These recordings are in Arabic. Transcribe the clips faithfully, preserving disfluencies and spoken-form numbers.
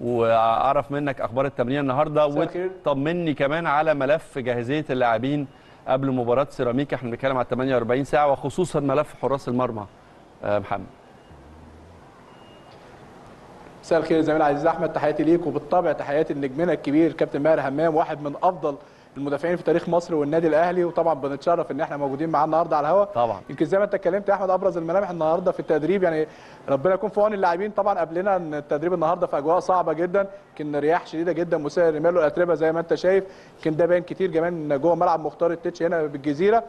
واعرف منك اخبار التمرين النهارده، وطمني كمان على ملف جاهزيه اللاعبين قبل مباراه سيراميكا. احنا بنتكلم على ثمانية وأربعين ساعه، وخصوصا ملف حراس المرمى. محمد مساء الخير زميل عزيز احمد، تحياتي ليك وبالطبع تحياتي لنجمنا الكبير كابتن ماهر همام، واحد من افضل المدافعين في تاريخ مصر والنادي الاهلي، وطبعا بنتشرف ان احنا موجودين معاه النهارده على الهواء. طبعا يمكن زي ما انت اتكلمت يا احمد، ابرز الملامح النهارده في التدريب يعني ربنا يكون في عون اللاعبين. طبعا قبلنا التدريب النهارده في اجواء صعبه جدا، كان رياح شديده جدا مسير رمال الاتربه زي ما انت شايف، كان ده باين كتير كمان جوه ملعب مختار التتش هنا بالجزيره.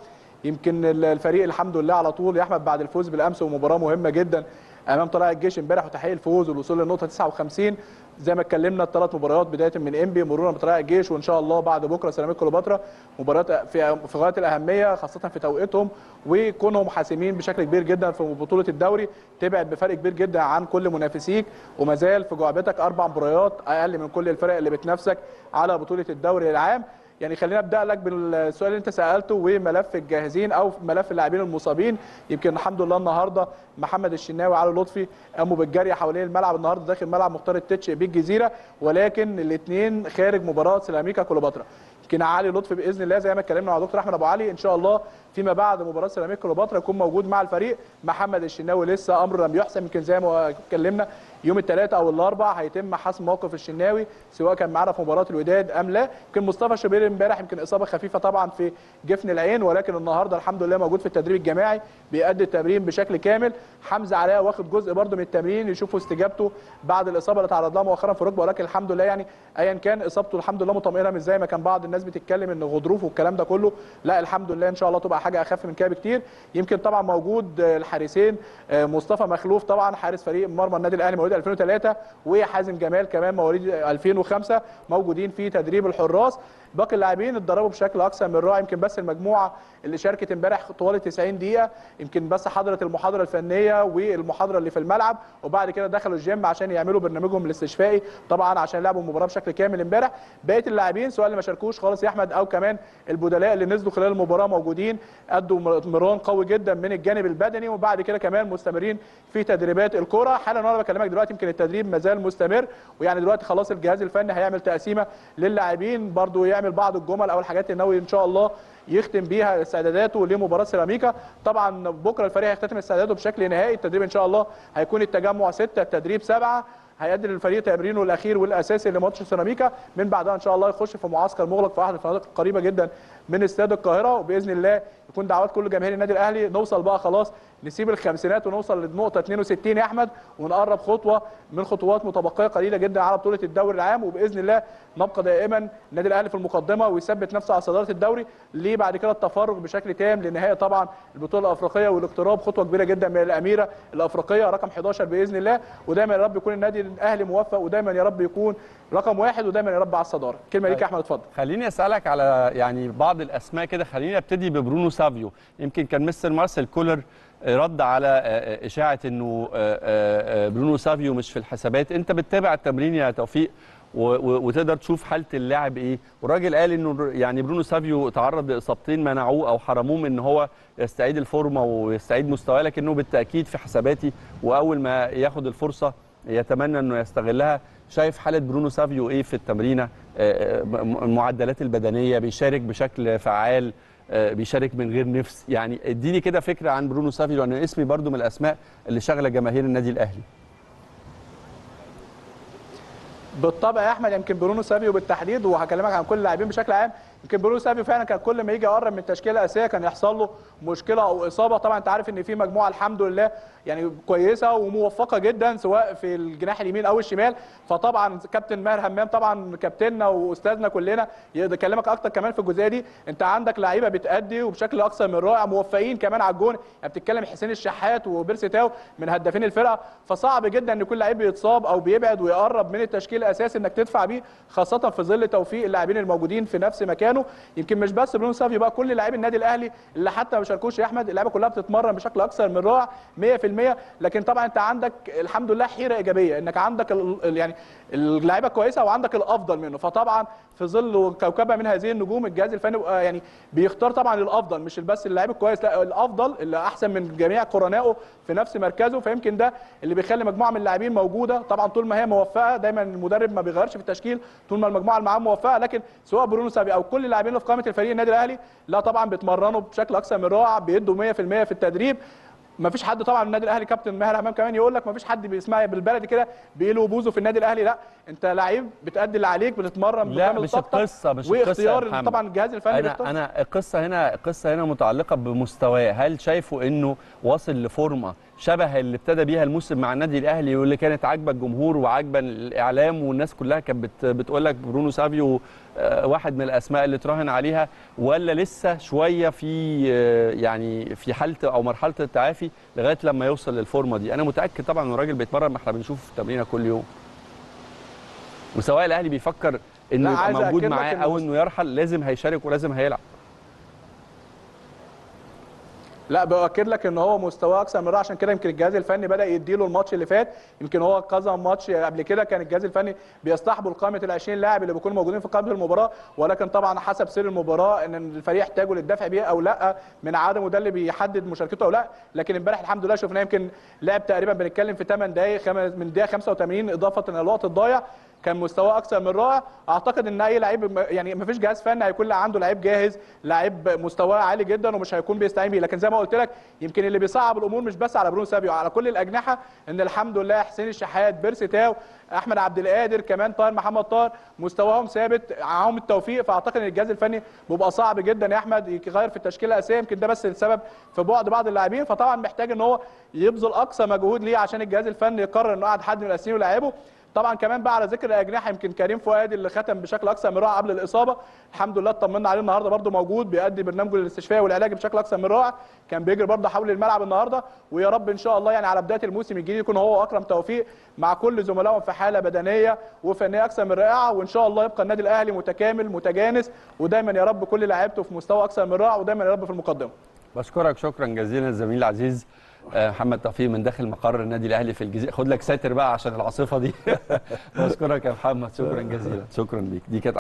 يمكن الفريق الحمد لله على طول يا احمد بعد الفوز بالامس ومباراه مهمه جدا امام طلائع الجيش امبارح، وتحقيق الفوز والوصول للنقطه تسعة وخمسين زي ما اتكلمنا، الثلاث مباريات بدايه من انبي مرورا بطلائع الجيش، وان شاء الله بعد بكره سيراميكا كليوباترا، مباريات في في غايه الاهميه خاصه في توقيتهم، وكونهم حاسمين بشكل كبير جدا في بطوله الدوري تبعد بفرق كبير جدا عن كل منافسيك، وما زال في جعبتك اربع مباريات اقل من كل الفرق اللي بتنافسك على بطوله الدوري العام. يعني خلينا ابدا لك بالسؤال اللي انت سالته، وملف الجاهزين او ملف اللاعبين المصابين. يمكن الحمد لله النهارده محمد الشناوي علي لطفي قاموا بالجري حوالين الملعب النهارده داخل ملعب مختار التتش بالجزيره، ولكن الاثنين خارج مباراه سيراميكا كليوباترا. يمكن علي لطفي باذن الله زي ما اتكلمنا مع دكتور احمد ابو علي ان شاء الله فيما بعد مباراه سيراميكا كليوباترا يكون موجود مع الفريق. محمد الشناوي لسه امر لم يحسم، يمكن زي ما اتكلمنا يوم الثلاثاء او الاربعاء هيتم حسم موقف الشناوي سواء كان معانا في مباراه الوداد ام لا. يمكن مصطفى شبير امبارح يمكن اصابه خفيفه طبعا في جفن العين، ولكن النهارده الحمد لله موجود في التدريب الجماعي بيأدي التمرين بشكل كامل. حمزه علاء واخد جزء برده من التمرين يشوفوا استجابته بعد الاصابه اللي تعرض لها مؤخرا في ركبه، ولكن الحمد لله يعني ايا كان اصابته الحمد لله مطمئنه، مش زي ما كان بعض الناس بتتكلم ان غضروف والكلام ده كله، لا الحمد لله ان شاء الله تبقى حاجه اخف من كده بكتير. يمكن طبعا موجود الحارسين مصطفى مخلوف طبعا حارس فريق مرمى النادي الاهلي مواليد ألفين وثلاثة، وحازم جمال كمان مواليد ألفين وخمسة موجودين في تدريب الحراس. باقي اللاعبين اتدربوا بشكل اكثر من رائع، يمكن بس المجموعه اللي شاركت امبارح طوال تسعين دقيقه يمكن بس حضرت المحاضره الفنيه والمحاضره اللي في الملعب، وبعد كده دخلوا الجيم عشان يعملوا برنامجهم الاستشفائي طبعا عشان لعبوا المباراه بشكل كامل امبارح. بقيه اللاعبين سواء اللي ما شاركوش خالص يا احمد او كمان البدلاء اللي نزلوا خلال المباراه موجودين، ادوا تمرين قوي جدا من الجانب البدني، وبعد كده كمان مستمرين في تدريبات الكره حالا وانا بكلمك دلوقتي. يمكن التدريب ما زال مستمر، ويعني دلوقتي خلاص الجهاز الفني هيعمل تقسيمه للاعبين برضو يعمل بعض الجمل او الحاجات اللي ناوي ان شاء الله يختم بيها استعداداته لمباراه سيراميكا. طبعا بكره الفريق هيختتم استعداده بشكل نهائي، التدريب ان شاء الله هيكون التجمع ستة التدريب سبعة، هيقدم للفريق تمرينه الاخير والاساسي لماتش سيراميكا، من بعدها ان شاء الله يخش في معسكر مغلق في احد الفنادق القريبه جدا من استاد القاهره، وباذن الله يكون دعوات كل جماهير النادي الاهلي نوصل بقى خلاص نسيب الخمسينات ونوصل للنقطه اثنين وستين يا احمد، ونقرب خطوه من خطوات متبقيه قليله جدا على بطوله الدوري العام، وباذن الله نبقى دائما النادي الاهلي في المقدمه ويثبت نفسه على صداره الدوري ليه بعد كده التفرغ بشكل تام لنهايه طبعا البطوله الافريقيه والاقتراب خطوه كبيره جدا من الاميره الافريقيه رقم إحدى عشر باذن الله. ودايما يا رب يكون النادي الاهلي موفق، ودايما يا رب يكون رقم واحد، ودايما يا رب على الصداره. كلمه ليك يا احمد، اتفضل. خليني اسالك على يعني بعض الاسماء كده، خليني ابتدي ببرونو سافيو. يمكن كان مستر مارسيل كولر رد على اشاعه انه برونو سافيو مش في الحسابات. انت بتتابع التمرين يا توفيق وتقدر تشوف حاله اللاعب ايه؟ والراجل قال انه يعني برونو سافيو تعرض لاصابتين منعوه او حرموه من ان هو يستعيد الفورمه ويستعيد مستواه، لكنه بالتاكيد في حساباتي، واول ما ياخد الفرصه يتمنى انه يستغلها. شايف حاله برونو سافيو ايه في التمرينه؟ المعدلات البدنيه، بيشارك بشكل فعال، بيشارك من غير نفس، يعني اديني كده فكره عن برونو سافيو، لان اسمي برضو من الاسماء اللي شغله جماهير النادي الاهلي. بالطبع يا احمد يمكن برونو سافيو بالتحديد، وهكلمك عن كل اللاعبين بشكل عام. يمكن برونو سافيو فعلا كان كل ما يجي يقرب من تشكيله اساسيه كان يحصل له مشكله او اصابه. طبعا انت عارف ان في مجموعه الحمد لله يعني كويسه وموفقه جدا سواء في الجناح اليمين او الشمال، فطبعا كابتن ماهر همام طبعا كابتننا واستاذنا كلنا يقدر يكلمك اكتر كمان في الجزئيه دي. انت عندك لعيبه بتأدي وبشكل اكثر من رائع، موفقين كمان على الجون، يعني بتتكلم حسين الشحات وبيرسي تاو من هدافين الفرقه، فصعب جدا ان كل لعيب بيتصاب او بيبعد ويقرب من التشكيل الاساسي انك تدفع بيه، خاصه في ظل توفيق اللاعبين الموجودين في نفس مكان مكانه. يمكن مش بس برونو سافيو بقى، كل لاعبي النادي الاهلي اللي حتى ما بيشاركوش يا احمد، اللعيبه كلها بتتمرن بشكل اكثر من رائع مية في المية. لكن طبعا انت عندك الحمد لله حيره ايجابيه انك عندك ال... يعني اللعيبه كويسه وعندك الافضل منه. فطبعا في ظل وكوكبه من هذه النجوم الجهاز الفني يعني بيختار طبعا الافضل، مش بس اللاعب الكويس، لا الافضل اللي احسن من جميع قرنائه في نفس مركزه. فيمكن ده اللي بيخلي مجموعه من اللاعبين موجوده. طبعا طول ما هي موفقه دايما المدرب ما بيغيرش في التشكيل طول ما المجموعه اللي معاه موفقه. لكن سواء برونو سافيو او كل اللاعبين اللي في قائمه الفريق النادي الاهلي لا طبعا بيتمرنوا بشكل اكثر من رائع، بيدوا مية في المية في التدريب. ما فيش حد طبعا النادي الاهلي كابتن ماهر همام كمان يقول لك ما فيش حد بيسمع بالبلدي كده بيقلوا بوزه في النادي الاهلي. لا انت لعيب بتأدي اللي عليك، بتتمرن بكامل طاقتك. لا مش القصه، مش القصه طبعا الجهاز الفني. انا, أنا القصه هنا القصه هنا متعلقه بمستواه. هل شايفه انه واصل لفورمه شبه اللي ابتدى بيها الموسم مع النادي الاهلي واللي كانت عاجبه الجمهور وعاجبه الاعلام والناس كلها كانت بتقول لك برونو سافيو واحد من الاسماء اللي تراهن عليها، ولا لسه شويه في يعني في حاله او مرحله التعافي لغايه لما يوصل للفورمه دي؟ انا متاكد طبعا ان الراجل بيتمرن، ما احنا بنشوفه في التمرينه كل يوم. وسواء الاهلي بيفكر انه يبقى موجود معاه او انه يرحل، لازم هيشارك ولازم هيلعب. لا باكد لك ان هو مستواه اكثر من رائع، عشان كده يمكن الجهاز الفني بدا يديله الماتش اللي فات. يمكن هو كذا ماتش قبل كده كان الجهاز الفني بيصطحبوا قائمه ال عشرين لاعب اللي بيكونوا موجودين في قبل المباراه، ولكن طبعا حسب سير المباراه ان الفريق يحتاجه للدفع بيه او لا من عدمه، ده اللي بيحدد مشاركته او لا. لكن امبارح الحمد لله شفناه يمكن لعب تقريبا بنتكلم في ثمان دقائق من الدقيقه خمسة وثمانين اضافه الى الوقت الضايع، كان مستواه اكثر من رائع. اعتقد ان اي لعيب يعني مفيش جهاز فني هيكون عنده لعيب جاهز، لعيب مستواه عالي جدا ومش هيكون بيستعين بيه. لكن زي ما قلت لك يمكن اللي بيصعب الامور مش بس على برونو سافيو، على كل الاجنحه، ان الحمد لله حسين الشحات، بيرسي تاو، احمد عبد القادر، كمان طاهر محمد طار مستواهم ثابت، معاهم التوفيق. فاعتقد ان الجهاز الفني بيبقى صعب جدا يا احمد يغير في التشكيله الاساسيه، يمكن ده بس السبب في بعد بعض اللاعبين. فطبعا محتاج ان هو يبذل اقصى مجهود ليه عشان الجهاز الفني يقرر انه قعد حد من الاساسيين ولاعبه. طبعا كمان بقى على ذكر الاجنحه يمكن كريم فؤاد اللي ختم بشكل اكثر من رائع قبل الاصابه، الحمد لله اطمنا عليه النهارده، برده موجود بيؤدي برنامجه الاستشفائي والعلاجي بشكل اكثر من رائع، كان بيجري برده حول الملعب النهارده. ويا رب ان شاء الله يعني على بدايه الموسم الجديد يكون هو اكرم توفيق مع كل زملائهم في حاله بدنيه وفنيه اكثر من رائعه، وان شاء الله يبقى النادي الاهلي متكامل متجانس، ودايما يا رب كل لاعيبته في مستوى اكثر من رائع، ودايما يا رب في المقدمه. بشكرك شكرا جزيلا الزميل العزيز محمد توفيق من داخل مقر النادي الاهلي في الجزيره. خد لك ساتر بقى عشان العاصفه دي. بشكرك يا محمد، شكرا جزيلا. شكرا ليك، دي كانت